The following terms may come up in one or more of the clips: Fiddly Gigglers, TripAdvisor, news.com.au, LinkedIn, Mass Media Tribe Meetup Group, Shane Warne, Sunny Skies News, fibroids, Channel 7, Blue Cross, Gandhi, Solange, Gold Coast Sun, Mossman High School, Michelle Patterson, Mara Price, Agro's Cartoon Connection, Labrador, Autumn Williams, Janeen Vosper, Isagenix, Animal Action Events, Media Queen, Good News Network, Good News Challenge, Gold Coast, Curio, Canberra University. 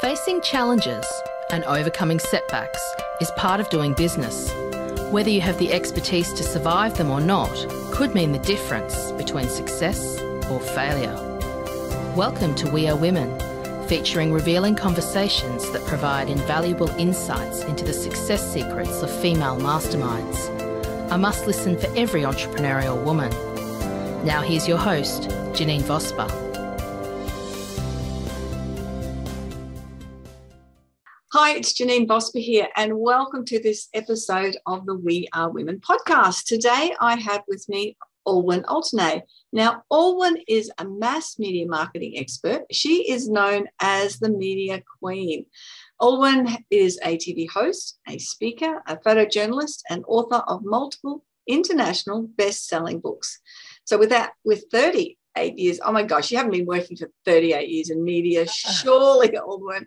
Facing challenges and overcoming setbacks is part of doing business. Whether you have the expertise to survive them or not could mean the difference between success or failure. Welcome to We Are Women, featuring revealing conversations that provide invaluable insights into the success secrets of female masterminds. A must-listen for every entrepreneurial woman. Now here's your host, Janeen Vosper. Hi, it's Janeen Vosper here, and welcome to this episode of the We Are Women podcast. Today I have with me Aldwyn Altuney. Now, Aldwyn is a mass media marketing expert. She is known as the media queen. Aldwyn is a TV host, a speaker, a photojournalist, and author of multiple international best-selling books. So with 38 years, oh my gosh, you haven't been working for 38 years in media, surely, Aldwyn.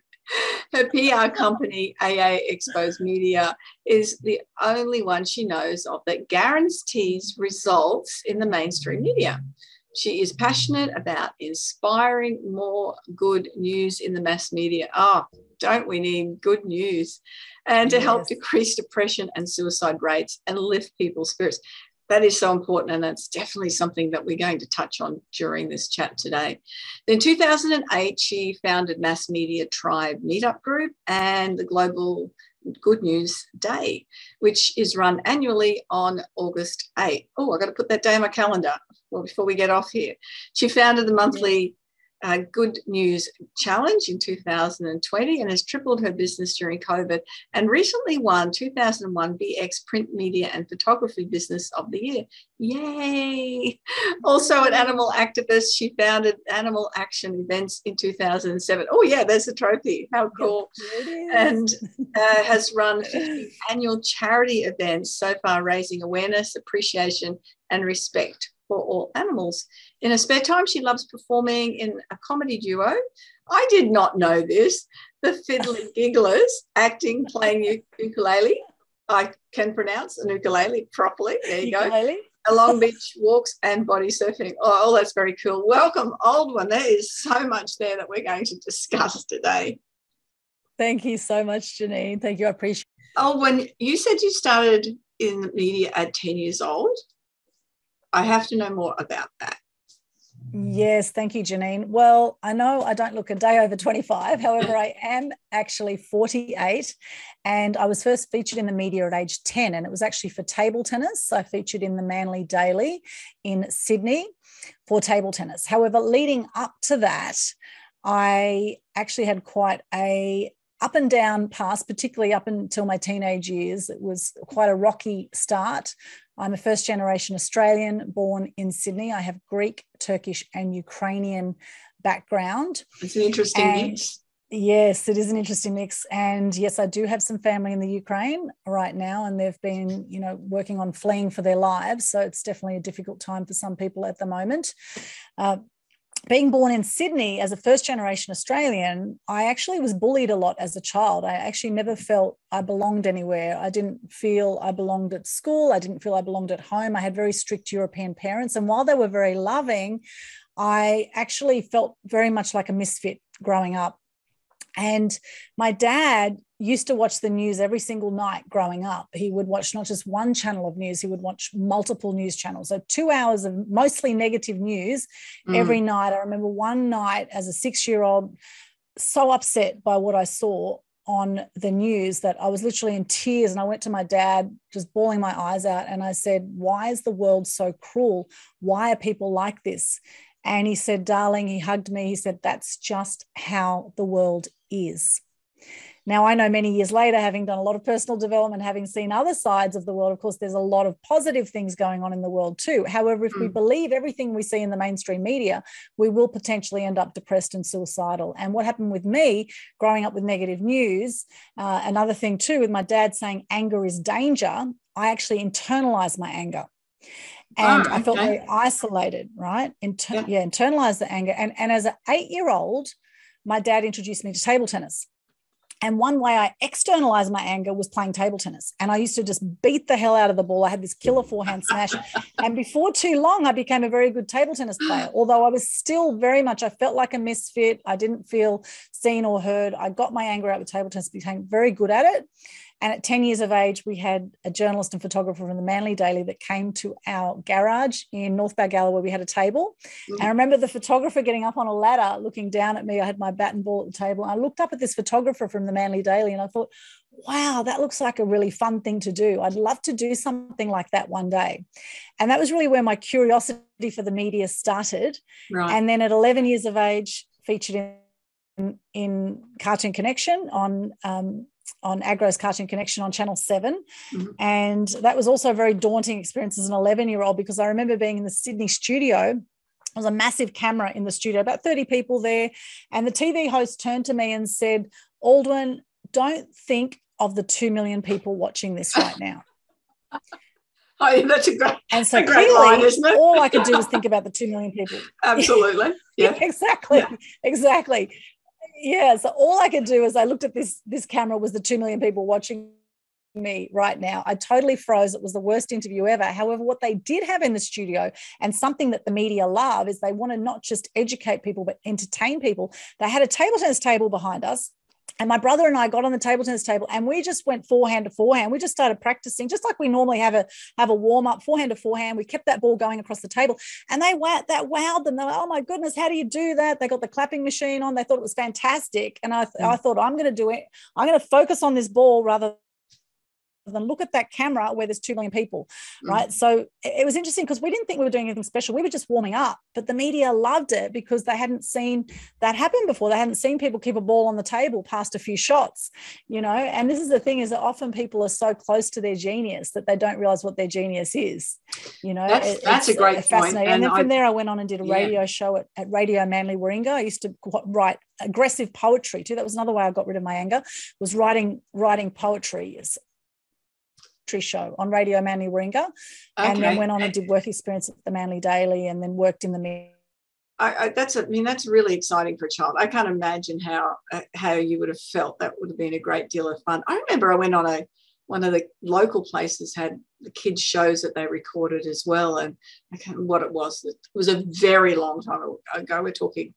Her PR company, AA Xpose Media, is the only one she knows of that guarantees results in the mainstream media. She is passionate about inspiring more good news in the mass media. Oh, don't we need good news? And to help decrease depression and suicide rates and lift people's spirits. That is so important, and that's definitely something that we're going to touch on during this chat today. In 2008, she founded Mass Media Tribe Meetup Group and the Global Good News Day, which is run annually on August 8th. Oh, I've got to put that day on my calendar before we get off here. She founded the monthly Good News Challenge in 2020 and has tripled her business during COVID and recently won 2001 BX Print Media and Photography Business of the Year. Yay! Also an animal activist, she founded Animal Action Events in 2007. Oh yeah, there's a trophy. How cool. And has run 50 annual charity events so far, raising awareness, appreciation and respect for all animals. In her spare time, she loves performing in a comedy duo. I did not know this. The Fiddly Gigglers, acting, playing ukulele. I can pronounce an ukulele properly. There you go. A long beach walks and body surfing. Oh, that's very cool. Welcome, Aldwyn. There is so much there that we're going to discuss today. Thank you so much, Janeen. Thank you. I appreciate it. Aldwyn, you said you started in the media at 10 years old. I have to know more about that. Yes, thank you, Janeen. Well, I know I don't look a day over 25. However, I am actually 48, and I was first featured in the media at age 10, and it was actually for table tennis. I featured in the Manly Daily in Sydney for table tennis. However, leading up to that, I actually had quite a up and down past, particularly up until my teenage years. It was quite a rocky start. I'm a first-generation Australian born in Sydney. I have Greek, Turkish and Ukrainian background. It's an interesting mix. Yes, it is an interesting mix. And yes, I do have some family in the Ukraine right now, and they've been, you know, working on fleeing for their lives. So it's definitely a difficult time for some people at the moment. Being born in Sydney as a first-generation Australian, I actually was bullied a lot as a child. I actually never felt I belonged anywhere. I didn't feel I belonged at school. I didn't feel I belonged at home. I had very strict European parents. And while they were very loving, I actually felt very much like a misfit growing up. And my dad used to watch the news every single night growing up. He would watch not just one channel of news, he would watch multiple news channels. So 2 hours of mostly negative news every night. I remember one night as a 6-year-old, so upset by what I saw on the news that I was literally in tears, and I went to my dad just bawling my eyes out and I said, "Why is the world so cruel? Why are people like this?" And he said, "Darling," he hugged me, he said, "that's just how the world is." Now, I know many years later, having done a lot of personal development, having seen other sides of the world, of course, there's a lot of positive things going on in the world too. However, if we believe everything we see in the mainstream media, we will potentially end up depressed and suicidal. And what happened with me growing up with negative news, another thing too, with my dad saying anger is danger, I actually internalized my anger. And I felt very isolated, right? Internalized the anger. And as an 8-year-old, my dad introduced me to table tennis. And one way I externalized my anger was playing table tennis. And I used to just beat the hell out of the ball. I had this killer forehand smash. And before too long, I became a very good table tennis player, although I was still very much, I felt like a misfit. I didn't feel seen or heard. I got my anger out with table tennis, became very good at it. And at 10 years of age, we had a journalist and photographer from the Manly Daily that came to our garage in North Balgala where we had a table. Mm-hmm. And I remember the photographer getting up on a ladder, looking down at me. I had my bat and ball at the table. I looked up at this photographer from the Manly Daily and I thought, wow, that looks like a really fun thing to do. I'd love to do something like that one day. And that was really where my curiosity for the media started. Right. And then at 11 years of age, featured in Cartoon Connection on Agro's Cartoon Connection on Channel 7. Mm-hmm. And that was also a very daunting experience as an 11-year-old because I remember being in the Sydney studio. There was a massive camera in the studio, about 30 people there. And the TV host turned to me and said, "Aldwyn, don't think of the 2 million people watching this right now." Oh, yeah, that's a great, and so a great clearly, line, isn't it? All I could do was think about the 2 million people. Absolutely. Yeah. Exactly. Yeah, so all I could do is I looked at this camera was the 2 million people watching me right now. I totally froze. It was the worst interview ever. However, what they did have in the studio and something that the media love is they want to not just educate people but entertain people. They had a table tennis table behind us. And my brother and I got on the table tennis table and we just went forehand to forehand. We just started practicing, just like we normally have a warm-up, forehand to forehand. We kept that ball going across the table. And that wowed them. They were, oh, my goodness, how do you do that? They got the clapping machine on. They thought it was fantastic. And I thought, I'm going to do it. I'm going to focus on this ball rather than look at that camera where there's 2 million people, right? Mm. So it was interesting because we didn't think we were doing anything special. We were just warming up, but the media loved it because they hadn't seen that happen before. They hadn't seen people keep a ball on the table past a few shots, you know? And this is the thing is that often people are so close to their genius that they don't realize what their genius is, you know? That's a great fascinating point. And then from there I went on and did a radio show at Radio Manly Warringah. I used to write aggressive poetry too. That was another way I got rid of my anger, was writing poetry show on Radio Manly Warringah, and then went on and did work experience at the Manly Daily and then worked in the media. That's really exciting for a child. I can't imagine how you would have felt. That would have been a great deal of fun. I remember I went on one of the local places had the kids shows that they recorded as well, and I can't remember what it was. It was a very long time ago. We're talking,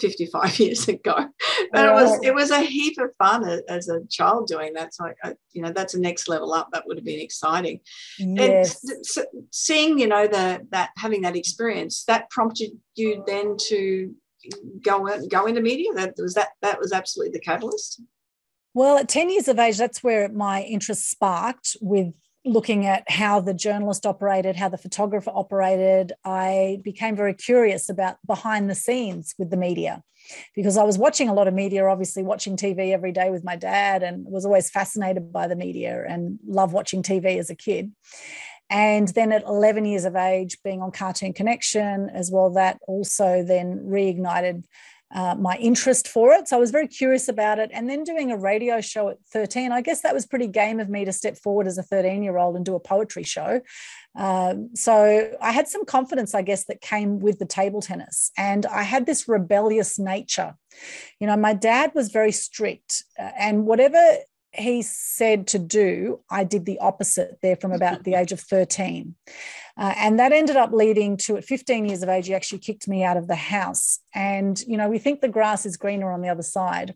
55 years ago. But it was a heap of fun as a child doing that. So, that's a next level up. That would have been exciting. Yes. And so seeing, having that experience, that prompted you then to go into media. That was absolutely the catalyst. Well, at 10 years of age, that's where my interest sparked with looking at how the journalist operated, how the photographer operated. I became very curious about behind the scenes with the media because I was watching a lot of media, obviously watching TV every day with my dad, and was always fascinated by the media and loved watching TV as a kid. And then at 11 years of age, being on Cartoon Connection as well, that also then reignited my interest for it. So I was very curious about it. And then doing a radio show at 13, I guess that was pretty game of me to step forward as a 13-year-old and do a poetry show. So I had some confidence, I guess, that came with the table tennis. And I had this rebellious nature. My dad was very strict, and whatever he said to do, I did the opposite there from about the age of 13. And that ended up leading to, at 15 years of age, he actually kicked me out of the house. And, we think the grass is greener on the other side.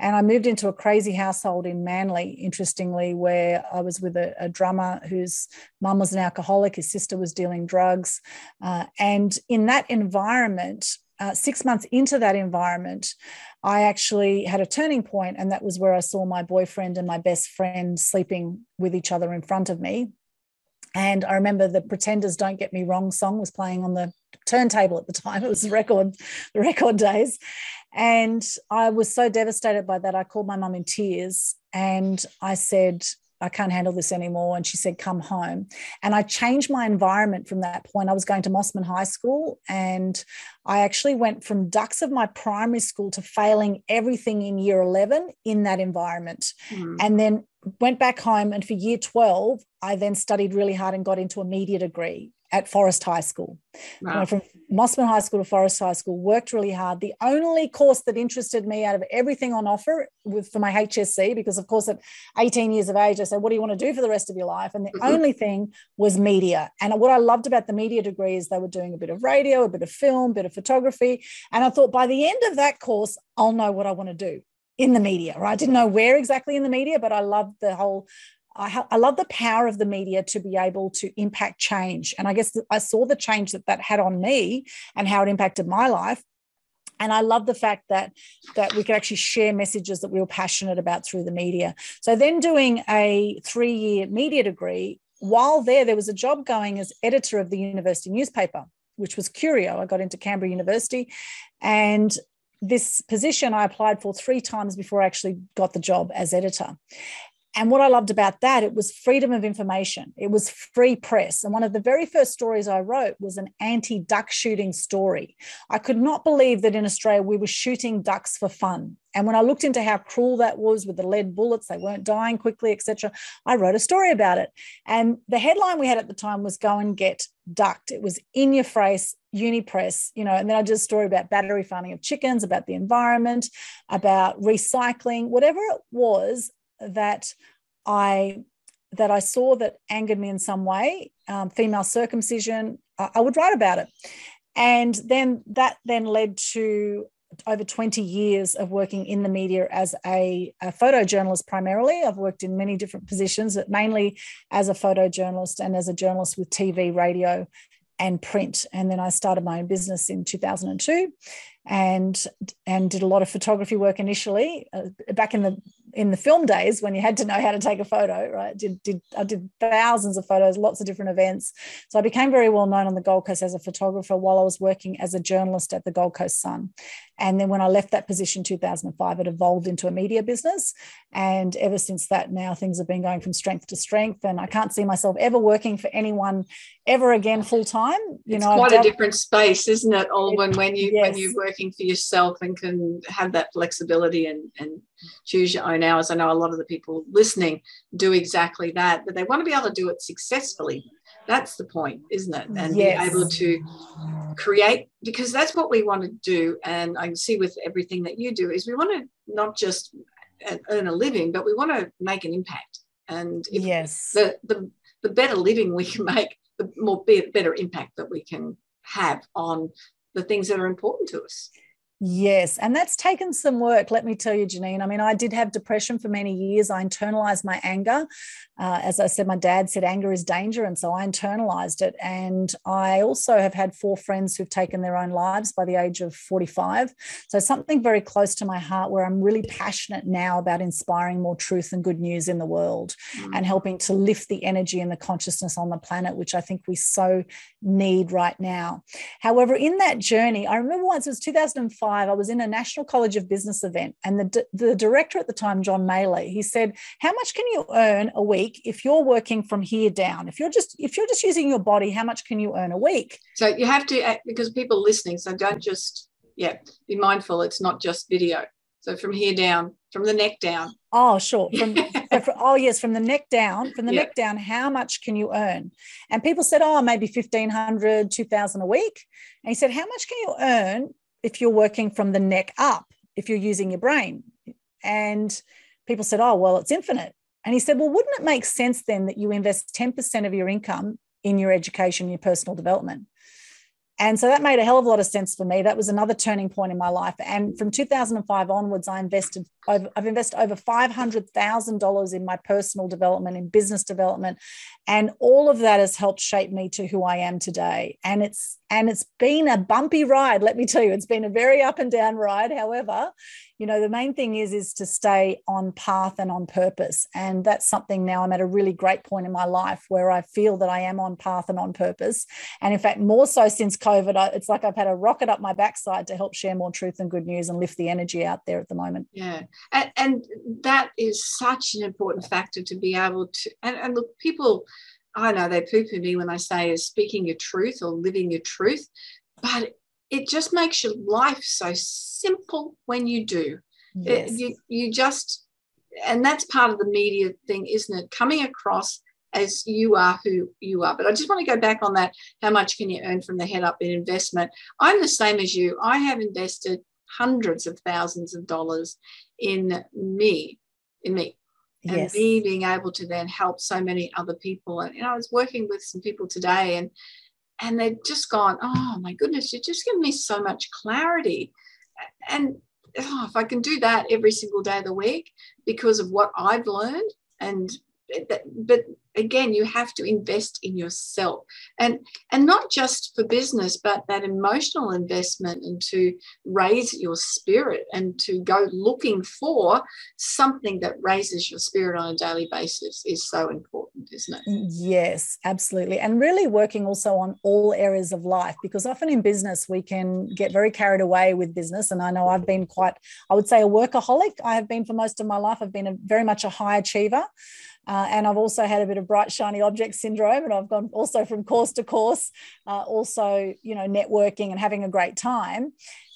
And I moved into a crazy household in Manly, interestingly, where I was with a drummer whose mum was an alcoholic, his sister was dealing drugs. And in that environment, 6 months into that environment, I actually had a turning point, and that was where I saw my boyfriend and my best friend sleeping with each other in front of me. And I remember the Pretenders Don't Get Me Wrong song was playing on the turntable at the time. It was the record days. And I was so devastated by that. I called my mum in tears and I said, I can't handle this anymore. And she said, come home. And I changed my environment from that point. I was going to Mossman High School, and I actually went from ducks of my primary school to failing everything in year 11 in that environment. Mm. And then went back home, and for year 12, I then studied really hard and got into a media degree. at Forest High School. Wow. I went from Mossman High School to Forest High School, worked really hard. The only course that interested me out of everything on offer for my HSC, because of course at 18 years of age, I said, what do you want to do for the rest of your life? And the only thing was media. And what I loved about the media degree is they were doing a bit of radio, a bit of film, a bit of photography. And I thought by the end of that course, I'll know what I want to do in the media, right? I didn't know where exactly in the media, but I loved the whole I love the power of the media to be able to impact change. And I guess I saw the change that had on me and how it impacted my life. And I love the fact that we could actually share messages that we were passionate about through the media. So then doing a 3-year media degree, while there was a job going as editor of the university newspaper, which was Curio. I got into Canberra University, and this position I applied for 3 times before I actually got the job as editor. And what I loved about that, it was freedom of information. It was free press. And one of the very first stories I wrote was an anti-duck shooting story. I could not believe that in Australia we were shooting ducks for fun. And when I looked into how cruel that was with the lead bullets, they weren't dying quickly, etc., I wrote a story about it. And the headline we had at the time was "Go and Get Ducked." It was in your face, Unipress, and then I did a story about battery farming of chickens, about the environment, about recycling, whatever it was that I saw that angered me in some way, female circumcision, I would write about it. And then that led to over 20 years of working in the media as a photojournalist primarily. I've worked in many different positions, but mainly as a photojournalist and as a journalist with TV, radio, and print. And then I started my own business in 2002 and did a lot of photography work initially, back in the film days when you had to know how to take a photo, right? I did thousands of photos, lots of different events. So I became very well known on the Gold Coast as a photographer while I was working as a journalist at the Gold Coast Sun. And then when I left that position in 2005, it evolved into a media business. And ever since that, now things have been going from strength to strength. And I can't see myself ever working for anyone ever again full time. It's quite a different space, isn't it, Aldwyn, when you're working for yourself and can have that flexibility and choose your own hours. I know a lot of the people listening do exactly that, but they want to be able to do it successfully. That's the point, isn't it? And be able to create, because that's what we want to do. And I can see with everything that you do is we want to not just earn a living, but we want to make an impact. And if the better living we can make, the more better impact that we can have on the things that are important to us. Yes, and that's taken some work, let me tell you, Janeen. I mean, I did have depression for many years. I internalized my anger. As I said, my dad said anger is danger, and so I internalized it. And I also have had 4 friends who've taken their own lives by the age of 45. So something very close to my heart where I'm really passionate now about inspiring more truth and good news in the world and helping to lift the energy and the consciousness on the planet, which I think we so need right now. However, in that journey, I remember once, it was 2005, I was in a National College of Business event, and the director at the time, John Maley, he said, how much can you earn a week if you're working from here down? If you're just using your body, how much can you earn a week? So you have to, because people listening, so don't just, be mindful. It's not just video. So from here down, from the neck down. Oh, sure. From the neck down, how much can you earn? And people said, maybe $1,500, $2,000 a week. And he said, how much can you earn if you're working from the neck up, if you're using your brain? And people said, it's infinite. And he said, well, wouldn't it make sense then that you invest 10% of your income in your education, your personal development? And so that made a hell of a lot of sense for me. That was another turning point in my life. And from 2005 onwards, I've invested over $500,000 in my personal development, in business development. And all of that has helped shape me to who I am today. And it's been a bumpy ride, let me tell you. It's been a very up and down ride. However, the main thing is to stay on path and on purpose. And that's something now I'm at a really great point in my life where I feel that I am on path and on purpose. And in fact, more so since COVID, it's like I've had a rocket up my backside to help share more truth and good news and lift the energy out there at the moment. Yeah. And that is such an important factor to be able to, and look, people, I know they poo-poo me when I say is speaking your truth or living your truth, but it just makes your life so simple when you do. Yes. You just, and that's part of the media thing, isn't it? Coming across as you are who you are. But I just want to go back on that. How much can you earn from the head up in investment? I'm the same as you. I have invested hundreds of thousands of dollars in me. And yes, me being able to then help so many other people. And I was working with some people today and they'd just gone, oh, my goodness, you've just given me so much clarity. And if I can do that every single day of the week because of what I've learned. And but again, you have to invest in yourself, and not just for business, but that emotional investment, and to raise your spirit and to go looking for something that raises your spirit on a daily basis is so important, isn't it? Yes, absolutely. And really working also on all areas of life, because often in business we can get very carried away with business. And I know I've been quite, I would say, a workaholic. I have been for most of my life. I've been very much a high achiever. And I've also had a bit of bright, shiny object syndrome, and I've gone also from course to course, also, networking and having a great time.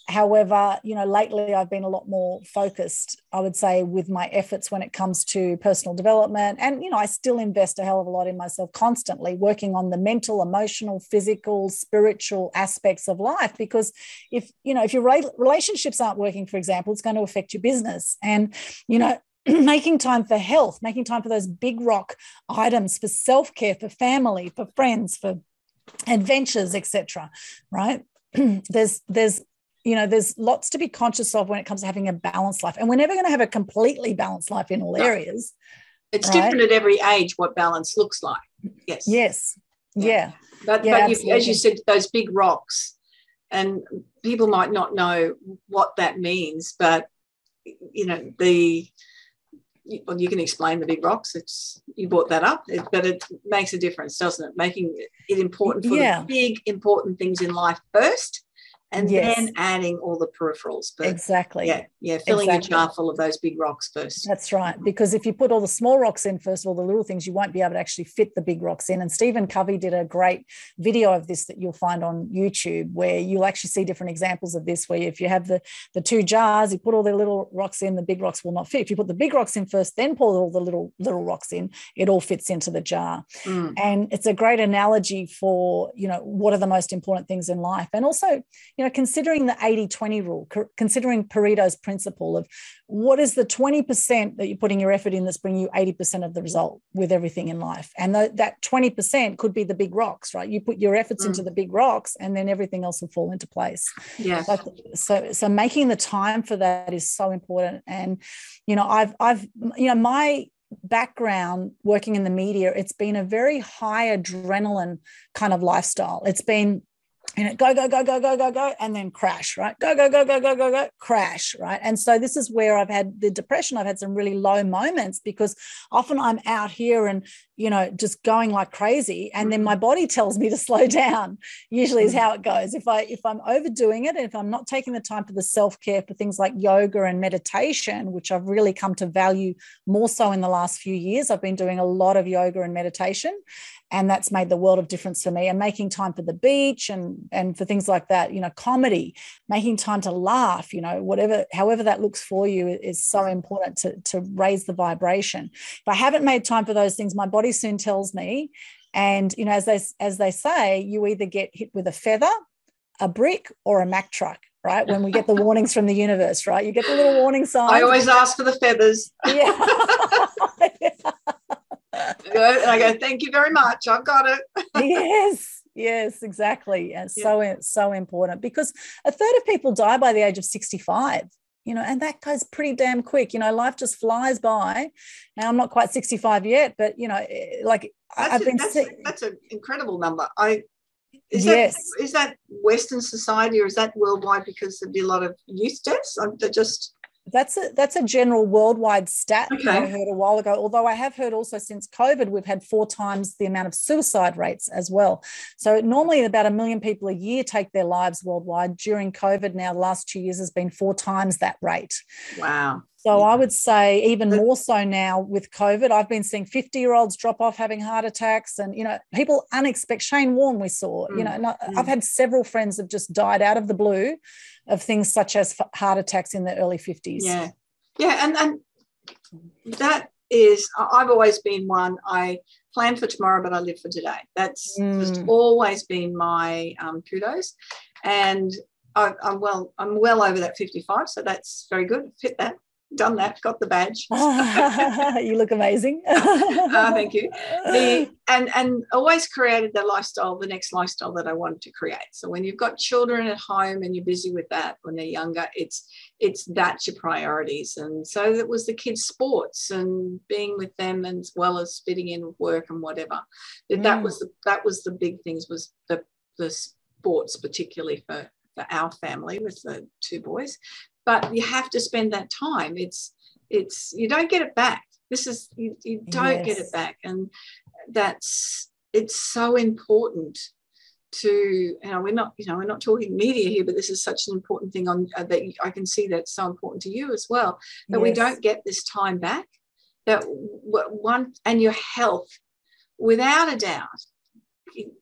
However, lately I've been a lot more focused, I would say, with my efforts when it comes to personal development. And, I still invest a hell of a lot in myself, constantly working on the mental, emotional, physical, spiritual aspects of life. Because if your relationships aren't working, for example, it's going to affect your business. And, making time for health, making time for those big rock items, for self-care, for family, for friends, for adventures, etc. Right? There's lots to be conscious of when it comes to having a balanced life. And we're never going to have a completely balanced life in all areas. It's different at every age what balance looks like. Yes. Yes. Yeah. But as you said, those big rocks, and people might not know what that means, but well, you can explain the big rocks. You brought that up, but it makes a difference, doesn't it? Making it important for the big, important things in life first, and then adding all the peripherals. But exactly. Yeah, filling your jar full of those big rocks first. That's right, because if you put all the small rocks in first, all the little things, you won't be able to actually fit the big rocks in. And Stephen Covey did a great video of this that you'll find on YouTube, where you'll actually see different examples of this, where if you have the two jars, you put all the little rocks in, the big rocks will not fit. If you put the big rocks in first, then pour all the little rocks in, it all fits into the jar. Mm. And it's a great analogy for, what are the most important things in life. And also, considering the 80-20 rule, considering Pareto's principle of what is the 20% that you're putting your effort in that's bringing you 80% of the result with everything in life. And that 20% could be the big rocks, right? You put your efforts into the big rocks, and then everything else will fall into place. Yeah. So making the time for that is so important. And, I've my background working in the media, it's been a very high adrenaline kind of lifestyle. It's been, go, go, go, go, go, go, go, and then crash, right? Go, go, go, go, go, go, go, crash, right? And so this is where I've had the depression. I've had some really low moments, because often I'm out here and, just going like crazy, and then my body tells me to slow down, usually is how it goes. If I'm overdoing it, and if I'm not taking the time for the self-care, for things like yoga and meditation, which I've really come to value more so in the last few years. I've been doing a lot of yoga and meditation, and that's made the world of difference for me. And making time for the beach and for things like that, comedy, making time to laugh, however that looks for you, is so important to raise the vibration. If I haven't made time for those things, my body soon tells me. And, as they say, you either get hit with a feather, a brick, or a Mack truck, right? When we get the warnings from the universe, right? You get the little warning signs. I always ask for the feathers. Yeah. And I go, thank you very much. I've got it. Yes, exactly. And so important, because a third of people die by the age of 65, and that goes pretty damn quick. Life just flies by. Now, I'm not quite 65 yet, but, that's an incredible number. Is that Western society, or is that worldwide, because there'd be a lot of youth deaths? That's a general worldwide stat that I heard a while ago, although I have heard also since COVID we've had 4 times the amount of suicide rates as well. So normally about 1 million people a year take their lives worldwide. During COVID now, the last 2 years has been 4 times that rate. Wow. So I would say even more so now with COVID, I've been seeing 50-year-olds drop off having heart attacks, and, people unexpected. Shane Warne we saw, and I've had several friends have just died out of the blue of things such as heart attacks in their early 50s. Yeah. Yeah. And that is, I've always been one, I plan for tomorrow, but I live for today. That's just always been my kudos. And I'm well over that 55, so that's very good. Hit that, done that, got the badge. You look amazing. Thank you. And always created the lifestyle, the next lifestyle that I wanted to create. So when you've got children at home and you're busy with that when they're younger, it's that's your priorities. And so that was the kids' sports and being with them, as well as fitting in with work and whatever. That was the big things, was the sports, particularly for our family with the two boys. But you have to spend that time. It's you don't get it back. You don't get it back. And it's so important to, we're not talking media here, but this is such an important thing on that I can see that's so important to you as well, that we don't get this time back. That one, and your health, without a doubt,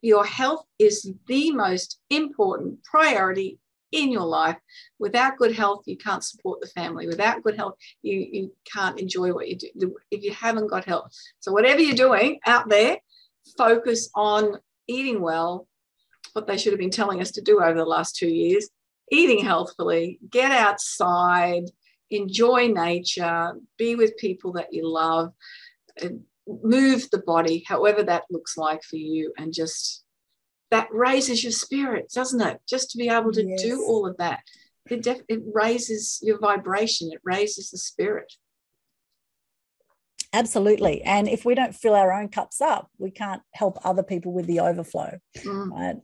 your health is the most important priority in your life. Without good health, you can't support the family. Without good health, you can't enjoy what you do if you haven't got health. So whatever you're doing out there, focus on eating well, what they should have been telling us to do over the last 2 years, eating healthfully, get outside, enjoy nature, be with people that you love, move the body, however that looks like for you, and just that raises your spirits, doesn't it? Just to be able to do all of that. It raises your vibration. It raises the spirit. Absolutely. And if we don't fill our own cups up, we can't help other people with the overflow. Mm. Right?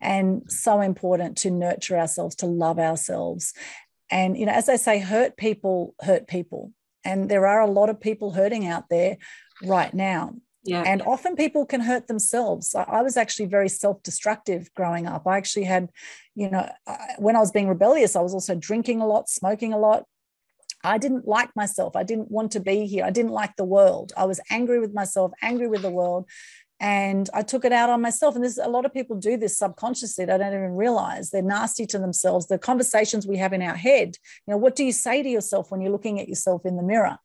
And so important to nurture ourselves, to love ourselves. And, as they say, hurt people hurt people. And there are a lot of people hurting out there right now. Yeah. And often people can hurt themselves. I was actually very self-destructive growing up. I actually had, when I was being rebellious, I was also drinking a lot, smoking a lot. I didn't like myself. I didn't want to be here. I didn't like the world. I was angry with myself, angry with the world. And I took it out on myself. And a lot of people do this subconsciously. They don't even realize they're nasty to themselves. The conversations we have in our head, what do you say to yourself when you're looking at yourself in the mirror?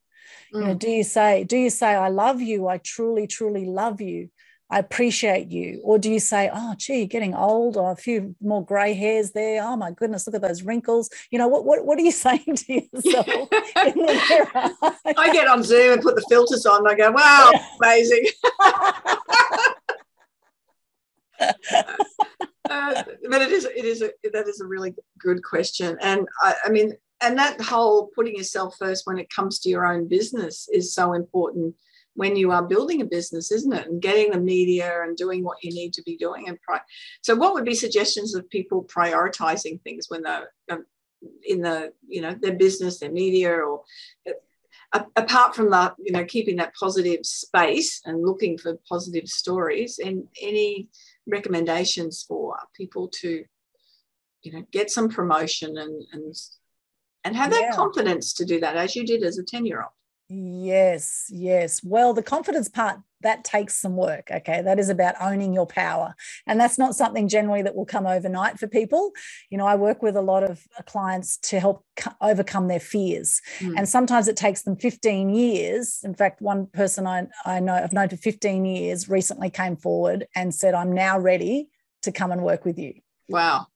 Do you say, I love you, I truly, truly love you, I appreciate you? Or do you say, oh, gee, getting old, or a few more grey hairs there, oh, my goodness, look at those wrinkles. What are you saying to yourself in the mirror? I get on Zoom and put the filters on and I go, wow, amazing. But that is a really good question. And I mean, and that whole putting yourself first when it comes to your own business is so important when you are building a business, isn't it? And getting the media and doing what you need to be doing. And so what would be suggestions of people prioritizing things when they're in the, their business, their media, or apart from that, keeping that positive space and looking for positive stories, and any recommendations for people to, get some promotion and have that confidence to do that, as you did as a 10-year-old. Yes. Well, the confidence part, that takes some work, okay? That is about owning your power. And that's not something generally that will come overnight for people. I work with a lot of clients to help overcome their fears. Mm. And sometimes it takes them 15 years. In fact, one person I've known for 15 years recently came forward and said, I'm now ready to come and work with you. Wow.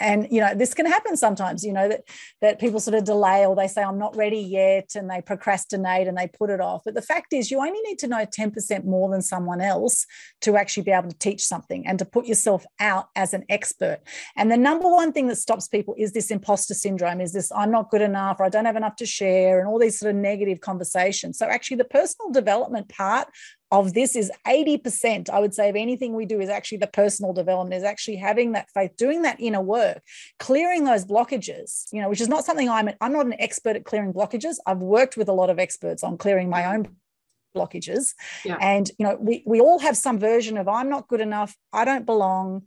And, this can happen sometimes, that people sort of delay, or they say, I'm not ready yet, and they procrastinate and they put it off. But the fact is, you only need to know 10% more than someone else to actually be able to teach something and to put yourself out as an expert. And the number one thing that stops people is this imposter syndrome, is this I'm not good enough, or I don't have enough to share, and all these sort of negative conversations. So actually the personal development part of this is 80%, I would say, of anything we do is actually the personal development, is actually having that faith, doing that inner work, clearing those blockages, which is not something I'm not an expert at clearing blockages. I've worked with a lot of experts on clearing my own blockages. Yeah. And, we all have some version of I'm not good enough, I don't belong,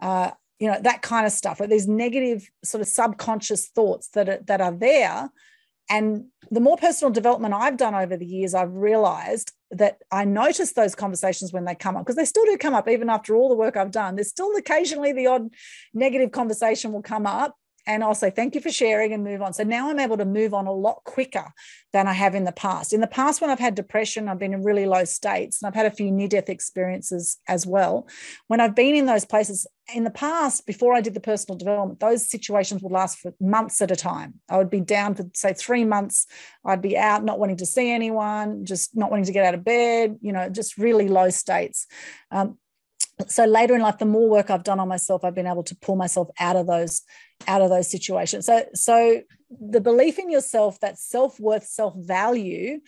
that kind of stuff, or these negative sort of subconscious thoughts that are there. And the more personal development I've done over the years, I've realized that I notice those conversations when they come up, because they still do come up even after all the work I've done. There's still occasionally the odd negative conversation will come up. and I'll say thank you for sharing and move on. So now I'm able to move on a lot quicker than I have in the past. In the past, when I've had depression, I've been in really low states, and I've had a few near-death experiences as well. When I've been in those places in the past, before I did the personal development, those situations would last for months at a time. I would be down for, say, 3 months. I'd be out, not wanting to see anyone, just not wanting to get out of bed, you know, just really low states. So later in life, the more work I've done on myself, I've been able to pull myself out of those situations. So the belief in yourself, that self-worth, self-value,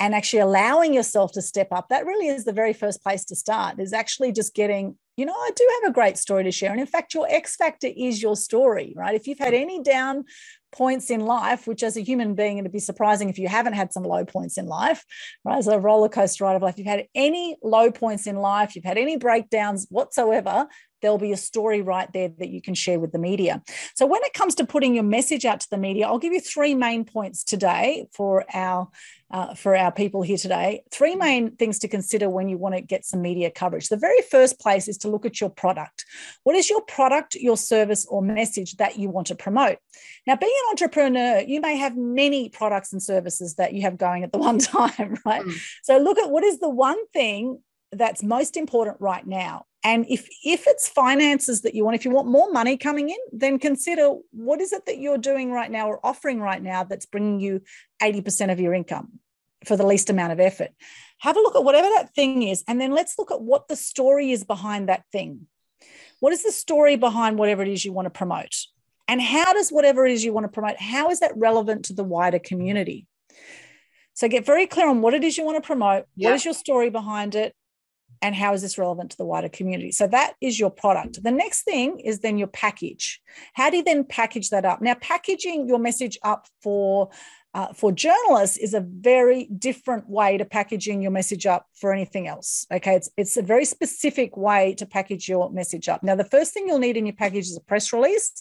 and actually allowing yourself to step up, that really is the very first place to start, is actually just getting, you know, I do have a great story to share. And in fact, your X factor is your story, right? If you've had any down points in life, which as a human being, it'd be surprising if you haven't had some low points in life, right? It's a roller coaster ride of life. You've had any low points in life, you've had any breakdowns whatsoever, there'll be a story right there that you can share with the media. So when it comes to putting your message out to the media, I'll give you 3 main points today for our people here today. 3 main things to consider when you want to get some media coverage. The very first place is to look at your product. What is your product, your service, or message that you want to promote? Now, being an entrepreneur, you may have many products and services that you have going at the one time, right? So look at what is the one thing that's most important right now. And if it's finances that you want, if you want more money coming in, then consider what is it that you're doing right now or offering right now that's bringing you 80% of your income for the least amount of effort. Have a look at whatever that thing is, and then let's look at what the story is behind that thing. What is the story behind whatever it is you want to promote? And how does whatever it is you want to promote, how is that relevant to the wider community? So get very clear on what it is you want to promote, what is your story behind it, and how is this relevant to the wider community? So that is your product. The next thing is then your package. How do you then package that up? Now, packaging your message up for journalists is a very different way to packaging your message up for anything else, okay? It's a very specific way to package your message up. Now, the first thing you'll need in your package is a press release.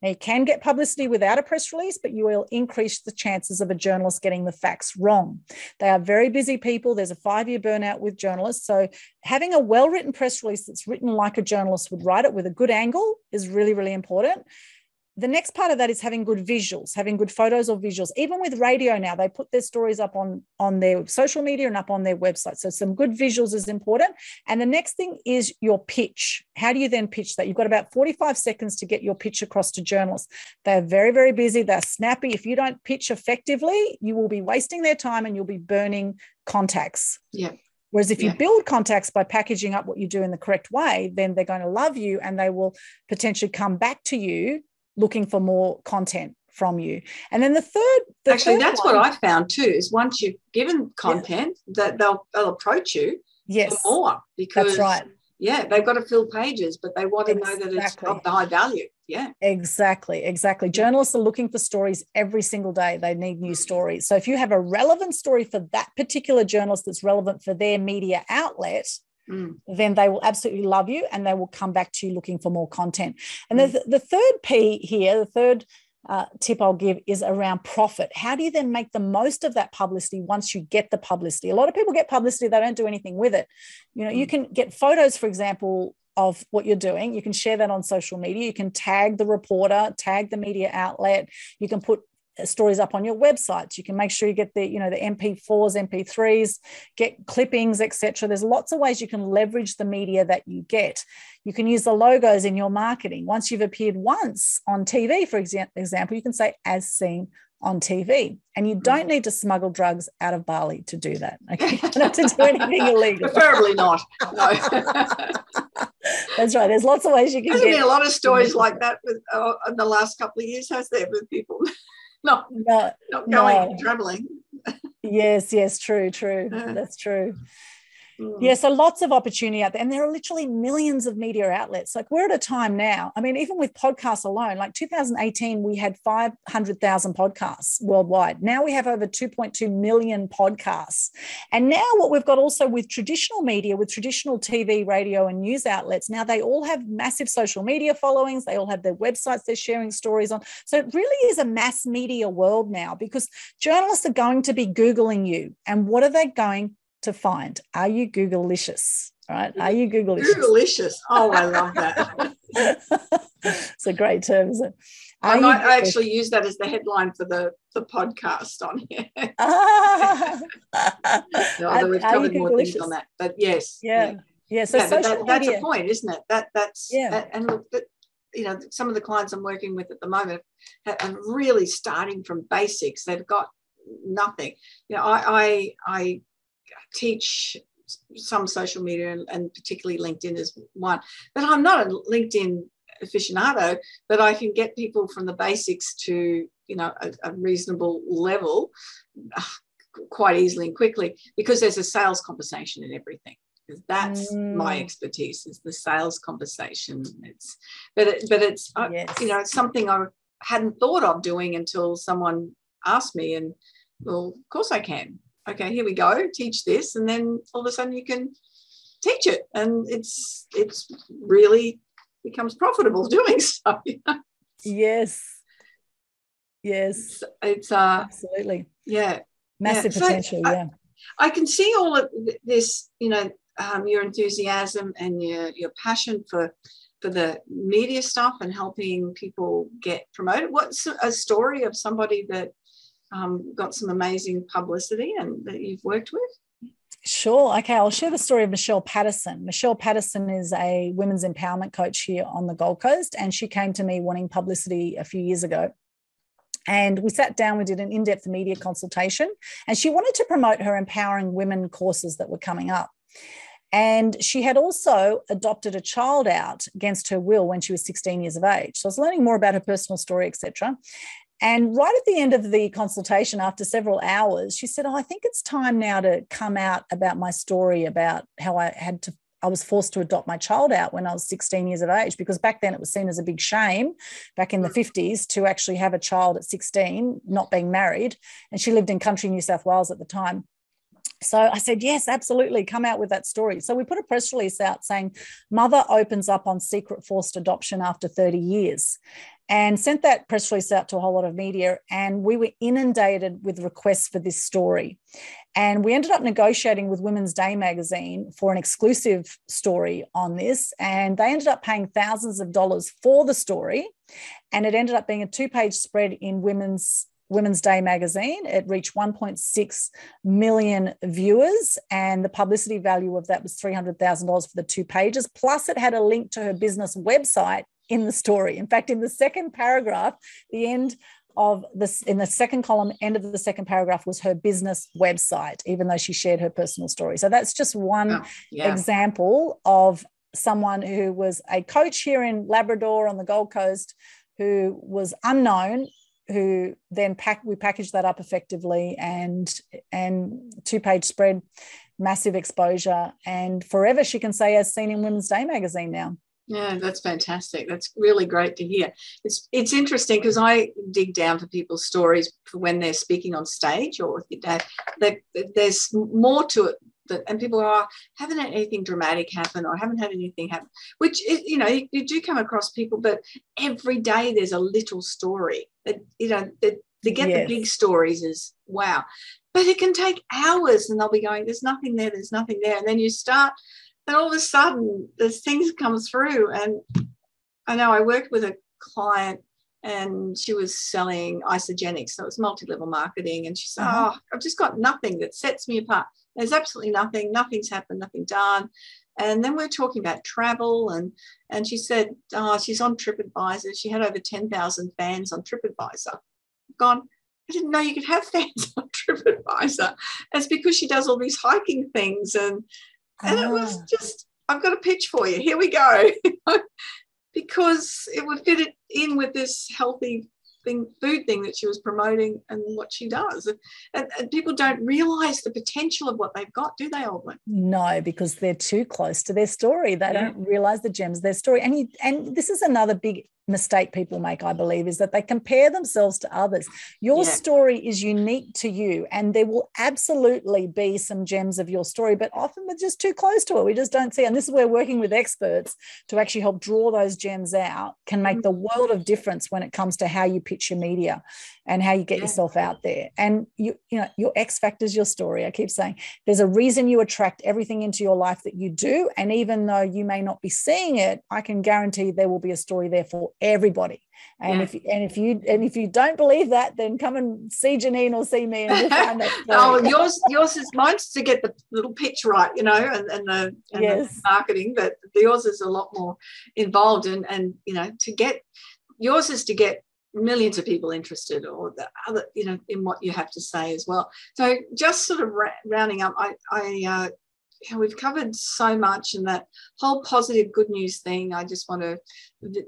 Now, you can get publicity without a press release, but you will increase the chances of a journalist getting the facts wrong. They are very busy people. There's a 5-year burnout with journalists. So having a well-written press release that's written like a journalist would write it, with a good angle, is really, really important. The next part of that is having good visuals, having good photos or visuals. Even with radio now, they put their stories up on their social media and up on their website. So some good visuals is important. And the next thing is your pitch. How do you then pitch that? You've got about 45 seconds to get your pitch across to journalists. They're very, very busy. They're snappy. If you don't pitch effectively, you will be wasting their time and you'll be burning contacts. Yeah. Whereas if you build contacts by packaging up what you do in the correct way, then they're going to love you and they will potentially come back to you looking for more content from you. And then the third that's one, what I found too, is once you've given content, that they'll approach you for more, because that's right. Yeah, they've got to fill pages, but they want to know that it's got the high value. Yeah, exactly. Journalists are looking for stories every single day. They need new stories. So if you have a relevant story for that particular journalist that's relevant for their media outlet, then they will absolutely love you and they will come back to you looking for more content. And the third P here, the third tip I'll give is around profit. How do you then make the most of that publicity once you get the publicity? A lot of people get publicity, they don't do anything with it. You know, you can get photos, for example, of what you're doing. You can share that on social media. You can tag the reporter, tag the media outlet. You can put stories up on your websites. You can make sure you get the, you know, the MP4s, MP3s, get clippings, etc. There's lots of ways you can leverage the media that you get. You can use the logos in your marketing. Once you've appeared once on TV, for example, you can say as seen on TV, and you don't need to smuggle drugs out of Bali to do that. Okay, you don't have to do anything illegal. Preferably not. No. That's right. There's lots of ways you can. There's been a lot of stories like that with in the last couple of years, has there, with people? Not going traveling. Yes, true. That's true. Yeah, so lots of opportunity out there. And there are literally millions of media outlets. Like, we're at a time now, I mean, even with podcasts alone, like 2018, we had 500,000 podcasts worldwide. Now we have over 2.2 million podcasts. And now what we've got also with traditional media, with traditional TV, radio, and news outlets, now they all have massive social media followings. They all have their websites they're sharing stories on. So it really is a mass media world now, because journalists are going to be Googling you. And what are they going to find? Are you Google-licious? right? Are you Googlicious? Googlicious. Oh, I love that. It's a great term, isn't it? I might actually use that as the headline for the podcast on here. No, although we've covered more things on that. But yes. Yeah. Yeah. So yeah, that's a point, isn't it? That's yeah. And look, you know, some of the clients I'm working with at the moment are really starting from basics. They've got nothing. You know, I teach some social media and particularly LinkedIn is one. But I'm not a LinkedIn aficionado, but I can get people from the basics to, you know, a reasonable level quite easily and quickly, because there's a sales conversation in everything. That's my expertise, is the sales conversation. But it's yes. You know, it's something I hadn't thought of doing until someone asked me, and well, of course I can. Okay, here we go, teach this, and then all of a sudden you can teach it, and it's really becomes profitable doing so. You know? Yes, it's absolutely, yeah, massive potential. So, yeah, I can see all of this. You know, your enthusiasm and your passion for the media stuff and helping people get promoted. What's a story of somebody that got some amazing publicity and that you've worked with? Sure. Okay, I'll share the story of Michelle Patterson. Michelle Patterson is a women's empowerment coach here on the Gold Coast, and she came to me wanting publicity a few years ago. And we sat down, we did an in-depth media consultation, and she wanted to promote her empowering women courses that were coming up. And she had also adopted a child out against her will when she was 16 years of age. So I was learning more about her personal story, etc. And right at the end of the consultation, after several hours, she said, I think it's time now to come out about my story about how I was forced to adopt my child out when I was 16 years of age, because back then it was seen as a big shame back in the 50s to actually have a child at 16, not being married. And she lived in country New South Wales at the time. So I said, yes, absolutely, come out with that story. So we put a press release out saying, Mother opens up on secret forced adoption after 30 years. And sent that press release out to a whole lot of media, and we were inundated with requests for this story. And we ended up negotiating with Women's Day magazine for an exclusive story on this, and they ended up paying thousands of dollars for the story, and it ended up being a 2-page spread in Women's Day magazine. It reached 1.6 million viewers, and the publicity value of that was $300,000 for the 2 pages, plus it had a link to her business website in the story. In fact, in the second paragraph, in the second column, end of the second paragraph was her business website, even though she shared her personal story. So that's just one example of someone who was a coach here in Labrador on the Gold Coast, who was unknown, who then we packaged that up effectively, and 2-page spread, massive exposure, and forever, she can say, as seen in Women's Day magazine now. Yeah, that's fantastic. That's really great to hear. It's interesting because I dig down for people's stories for when they're speaking on stage, or there's more to it. And people are, haven't had anything dramatic happen, or haven't had anything happen, which is, you know, you do come across people, but every day there's a little story. You know, to get the big stories is wow. But it can take hours, and they'll be going, there's nothing there, there's nothing there. And then you start... And all of a sudden, there's things come through. And I know I worked with a client, and she was selling Isagenix, so it's multi-level marketing. And she said, I've just got nothing that sets me apart. There's absolutely nothing. Nothing's happened, nothing done. And then we're talking about travel. And she said, she's on TripAdvisor. She had over 10,000 fans on TripAdvisor. I've gone, I didn't know you could have fans on TripAdvisor. It's because she does all these hiking things and it was just, I've got a pitch for you. Here we go. Because it would fit it in with this healthy food thing that she was promoting and what she does. And people don't realise the potential of what they've got, do they, Aldwyn? No, because they're too close to their story. They don't realise the gems of their story. And this is another big mistake people make, I believe, is that they compare themselves to others. Your story is unique to you, and there will absolutely be some gems of your story, but often we're just too close to it. We just don't see. And this is where working with experts to actually help draw those gems out can make the world of difference when it comes to how you pitch your media and how you get yourself out there. And you know, your X factor is your story. I keep saying there's a reason you attract everything into your life that you do, and even though you may not be seeing it, I can guarantee there will be a story there for everybody. And if you don't believe that, then come and see Janeen or see me, and we'll find that story. Oh, yours is mine's to get the little pitch right, you know, and the marketing, but yours is a lot more involved, and you know, to get yours is to get millions of people interested, or the other, you know, in what you have to say as well. So just sort of rounding up, we've covered so much, and that whole positive good news thing, I just want to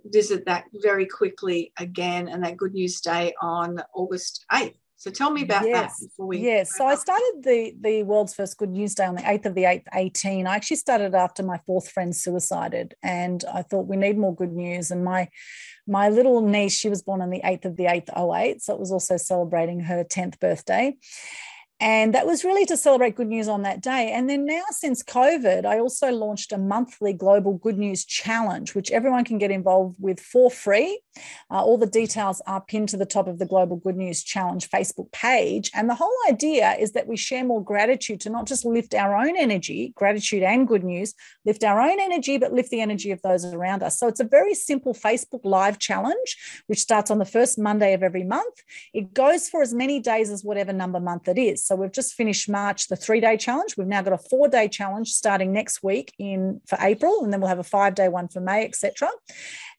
visit that very quickly again, and that Good News Day on August 8th. So tell me about that before we... Yes, so I started the world's first Good News Day on the 8th of the 8th, 18. I actually started after my fourth friend suicided, and I thought we need more good news. And my little niece, she was born on the 8th of the 8th, 08, so it was also celebrating her 10th birthday. And that was really to celebrate good news on that day. And then now since COVID, I also launched a monthly Global Good News Challenge, which everyone can get involved with for free. All the details are pinned to the top of the Global Good News Challenge Facebook page. And the whole idea is that we share more gratitude to not just lift our own energy, gratitude and good news, lift our own energy, but lift the energy of those around us. So it's a very simple Facebook Live challenge, which starts on the first Monday of every month. It goes for as many days as whatever number month it is. So we've just finished March, the 3-day challenge. We've now got a 4-day challenge starting next week for April, and then we'll have a 5-day one for May, etc.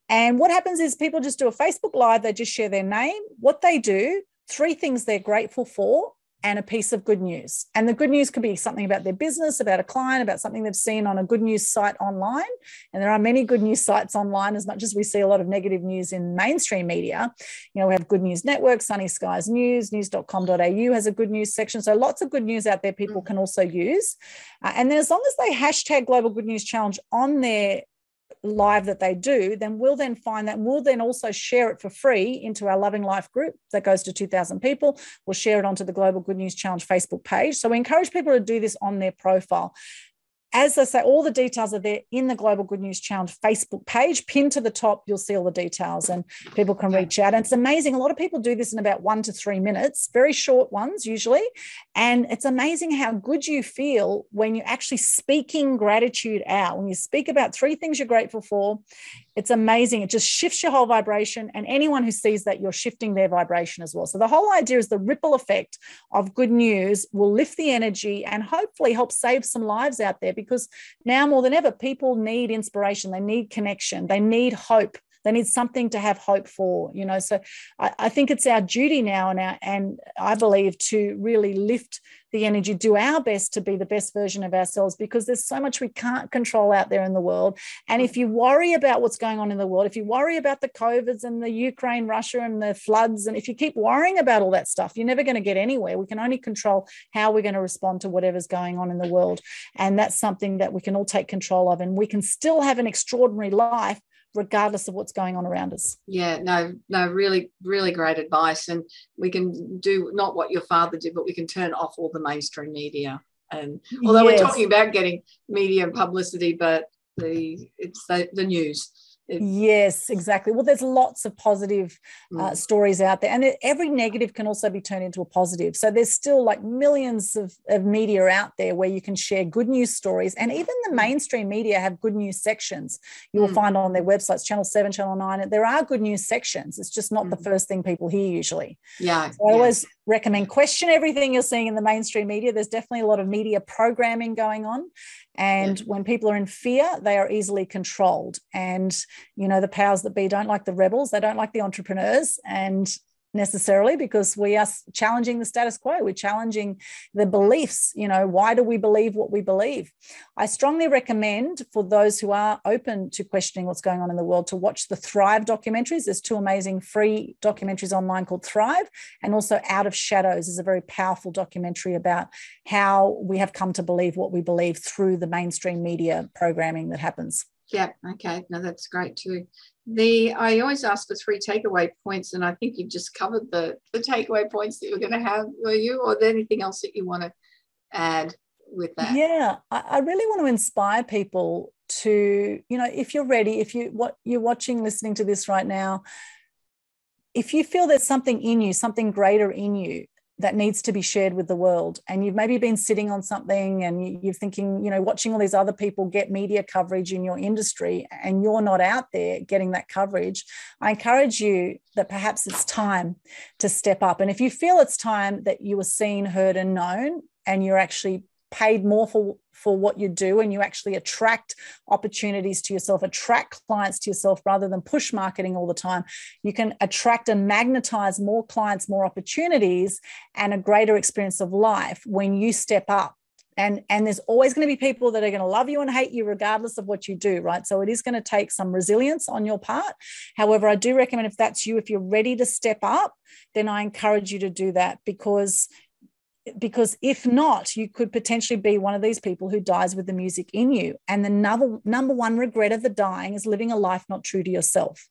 And what happens is people just do a Facebook Live. They just share their name, what they do, 3 things they're grateful for, and a piece of good news. And the good news could be something about their business, about a client, about something they've seen on a good news site online. And there are many good news sites online, as much as we see a lot of negative news in mainstream media. You know, we have Good News Network, Sunny Skies News, news.com.au has a good news section. So lots of good news out there people can also use. And then as long as they hashtag Global Good News Challenge on their live that they do, then we'll then find that. We'll then also share it for free into our Loving Life group that goes to 2,000 people. We'll share it onto the Global Good News Challenge Facebook page. So we encourage people to do this on their profile. As I say, all the details are there in the Global Good News Challenge Facebook page. Pinned to the top, you'll see all the details, and people can reach out. And it's amazing. A lot of people do this in about 1 to 3 minutes, very short ones usually. And it's amazing how good you feel when you're actually speaking gratitude out. When you speak about 3 things you're grateful for, it's amazing. It just shifts your whole vibration, and anyone who sees that, you're shifting their vibration as well. So the whole idea is the ripple effect of good news will lift the energy and hopefully help save some lives out there, because now more than ever, people need inspiration. They need connection. They need hope. They need something to have hope for, you know. So I think it's our duty now, and I believe, to really lift the energy, do our best to be the best version of ourselves, because there's so much we can't control out there in the world. And if you worry about what's going on in the world, if you worry about the COVIDs and the Ukraine, Russia and the floods, and if you keep worrying about all that stuff, you're never going to get anywhere. We can only control how we're going to respond to whatever's going on in the world. And that's something that we can all take control of, and we can still have an extraordinary life regardless of what's going on around us. Yeah, no, really, really great advice. And we can do not what your father did, but we can turn off all the mainstream media. And although we're talking about getting media and publicity, but it's the news. Yes, exactly. Well, there's lots of positive stories out there, and every negative can also be turned into a positive. So there's still like millions of media out there where you can share good news stories, and even the mainstream media have good news sections. You will find on their websites, Channel 7, Channel 9, there are good news sections. It's just not the first thing people hear usually. Yeah. So I always recommend question everything you're seeing in the mainstream media. There's definitely a lot of media programming going on. And when people are in fear, they are easily controlled. And, you know, the powers that be don't like the rebels. They don't like the entrepreneurs, and necessarily, because we are challenging the status quo. We're challenging the beliefs. You know, why do we believe what we believe? I strongly recommend, for those who are open to questioning what's going on in the world, to watch the Thrive documentaries. There's 2 amazing free documentaries online called Thrive, and also Out of Shadows is a very powerful documentary about how we have come to believe what we believe through the mainstream media programming that happens. Yeah, okay. No, that's great too. I always ask for three takeaway points, and I think you've just covered the takeaway points that you were going to have, were you? Or anything else that you want to add with that? Yeah, I really want to inspire people to, you know, if you're ready, if you're watching, listening to this right now, if you feel there's something in you, something greater in you that needs to be shared with the world, and you've maybe been sitting on something and you're thinking, you know, watching all these other people get media coverage in your industry and you're not out there getting that coverage, I encourage you that perhaps it's time to step up. And if you feel it's time that you were seen, heard and known, and you're actually paid more for what you do, and you actually attract opportunities to yourself, attract clients to yourself rather than push marketing all the time, you can attract and magnetize more clients, more opportunities, and a greater experience of life when you step up. And there's always going to be people that are going to love you and hate you regardless of what you do, right? So it is going to take some resilience on your part. However, I do recommend, if that's you, if you're ready to step up, then I encourage you to do that, because if not, you could potentially be one of these people who dies with the music in you. And the number one regret of the dying is living a life not true to yourself,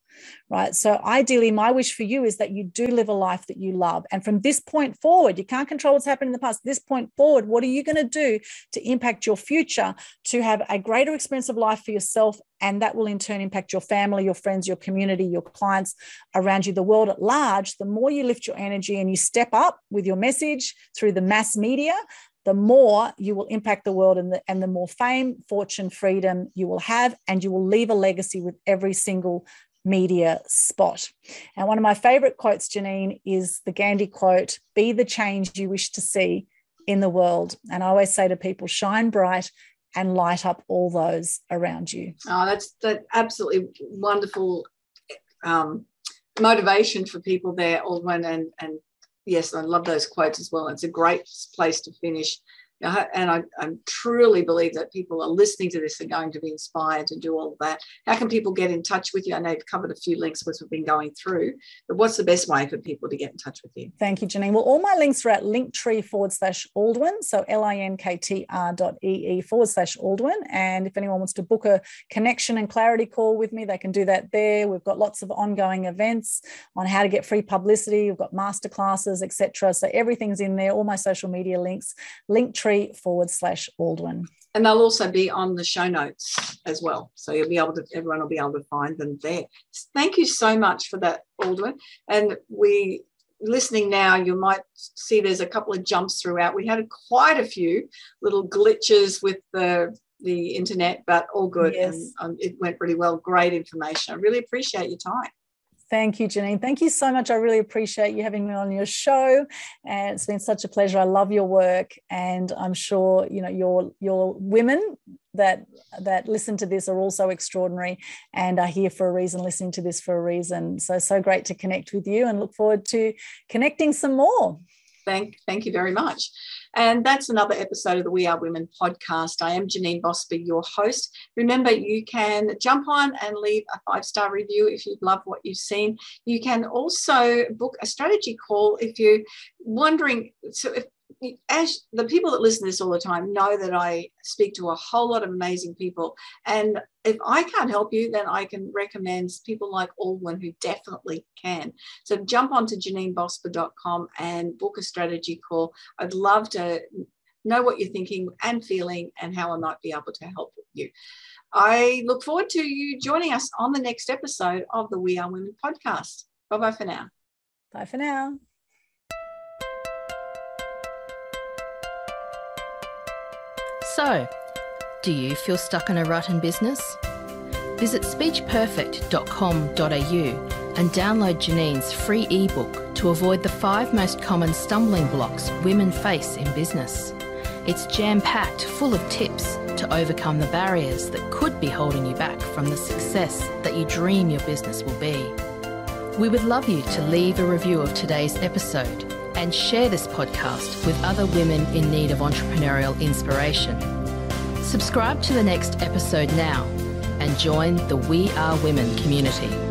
right? So ideally, my wish for you is that you do live a life that you love. And from this point forward, you can't control what's happened in the past. This point forward, what are you going to do to impact your future, to have a greater experience of life for yourself? And that will in turn impact your family, your friends, your community, your clients around you, the world at large. The more you lift your energy and you step up with your message through the mass media, the more you will impact the world, and the more fame, fortune, freedom you will have, and you will leave a legacy with every single media spot. And one of my favorite quotes, Janeen, is the Gandhi quote, "Be the change you wish to see in the world." And I always say to people, shine bright and light up all those around you. Oh, that's absolutely wonderful motivation for people there, Aldwyn. And yes, I love those quotes as well. It's a great place to finish. And I truly believe that people are listening to this are going to be inspired to do all of that. How can people get in touch with you? I know you've covered a few links which we've been going through, but what's the best way for people to get in touch with you? Thank you, Janeen. Well, all my links are at linktree.com/Aldwyn, so linktr.ee/Aldwyn. And if anyone wants to book a connection and clarity call with me, they can do that there. We've got lots of ongoing events on how to get free publicity. We've got masterclasses, etc. So everything's in there, all my social media links, linktree.com/Aldwyn. And they'll also be on the show notes as well. So you'll be able to, everyone will be able to find them there. Thank you so much for that, Aldwyn. And we listening now, you might see there's a couple of jumps throughout. We had quite a few little glitches with the internet, but all good. Yes. And it went really well. Great information. I really appreciate your time. Thank you, Janeen. Thank you so much. I really appreciate you having me on your show, and it's been such a pleasure. I love your work, and I'm sure, you know, your women that listen to this are also extraordinary and are here for a reason, listening to this for a reason. So great to connect with you, and look forward to connecting some more. Thank you very much. And that's another episode of the We Are Women podcast. I am Janeen Vosper, your host. Remember, you can jump on and leave a 5-star review if you love what you've seen. You can also book a strategy call if you're wondering. So as the people that listen to this all the time know that I speak to a whole lot of amazing people, and if I can't help you, then I can recommend people like Aldwyn who definitely can. So jump onto JaneenVosper.com and book a strategy call. I'd love to know what you're thinking and feeling and how I might be able to help you. I look forward to you joining us on the next episode of the We Are Women podcast. Bye-bye for now. Bye for now. So, do you feel stuck in a rut in business? Visit speechperfect.com.au and download Janeen's free ebook to avoid the 5 most common stumbling blocks women face in business. It's jam-packed full of tips to overcome the barriers that could be holding you back from the success that you dream your business will be. We would love you to leave a review of today's episode and share this podcast with other women in need of entrepreneurial inspiration. Subscribe to the next episode now and join the We Are Women community.